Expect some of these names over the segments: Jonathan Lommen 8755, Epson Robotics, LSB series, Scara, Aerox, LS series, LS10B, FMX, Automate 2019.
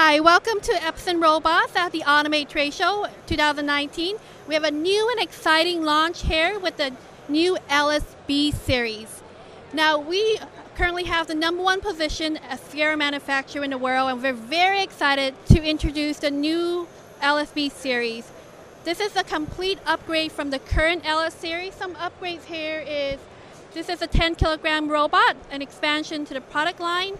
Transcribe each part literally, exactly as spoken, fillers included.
Hi, welcome to Epson Robots at the Automate Trade Show twenty nineteen. We have a new and exciting launch here with the new L S B series. Now, we currently have the number one position as Scara manufacturer in the world, and we're very excited to introduce the new L S B series. This is a complete upgrade from the current L S series. Some upgrades here is, this is a ten kilogram robot, an expansion to the product line.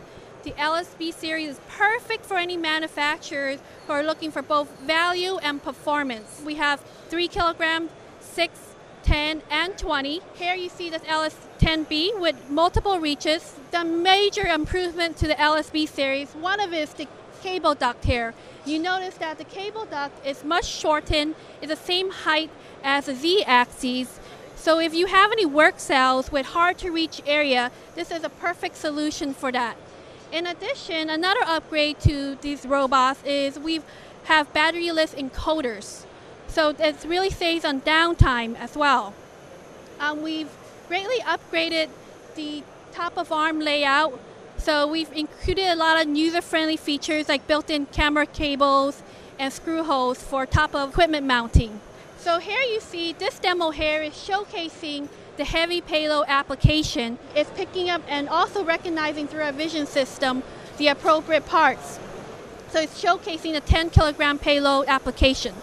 The L S B series is perfect for any manufacturers who are looking for both value and performance. We have three kilogram, six, ten, and twenty. Here you see this L S ten B with multiple reaches. The major improvement to the L S B series, one of it is the cable duct here. You notice that the cable duct is much shortened, it's the same height as the Z-axis. So if you have any work cells with hard-to-reach area, this is a perfect solution for that. In addition, another upgrade to these robots is we have batteryless encoders. So it really saves on downtime as well. Um, we've greatly upgraded the top of arm layout. So we've included a lot of user-friendly features like built-in camera cables and screw holes for top of equipment mounting. So here you see this demo here is showcasing the heavy payload application. It's picking up and also recognizing through our vision system the appropriate parts. So it's showcasing a ten kilogram payload application.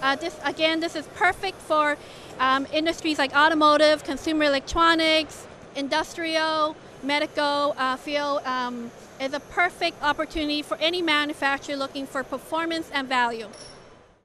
Uh, this again, this is perfect for um, industries like automotive, consumer electronics, industrial, medical uh, field. Um, is a perfect opportunity for any manufacturer looking for performance and value.